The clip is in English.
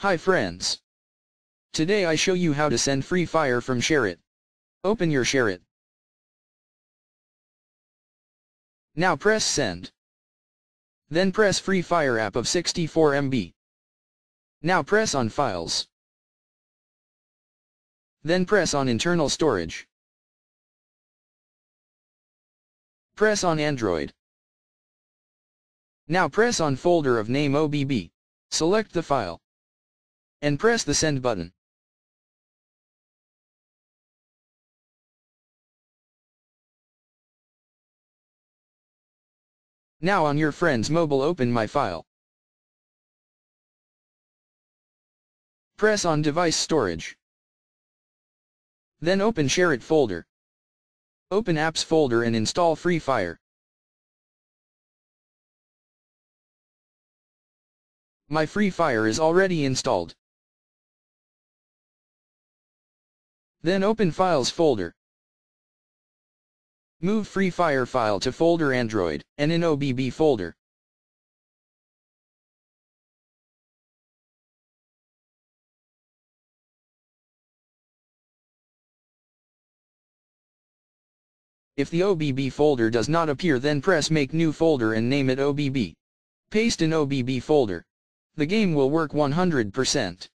Hi friends. Today I show you how to send Free Fire from SHAREit. Open your SHAREit. Now press send. Then press Free Fire app of 64 MB. Now press on files. Then press on internal storage. Press on Android. Now press on folder of name OBB. Select the file. And press the send button. Now on your friend's mobile open my file. Press on device storage. Then open SHAREit folder. Open apps folder and install Free Fire. My Free Fire is already installed. Then open Files folder. Move Free Fire file to folder Android, and in OBB folder. If the OBB folder does not appear, then press Make New Folder and name it OBB. Paste in OBB folder. The game will work 100%.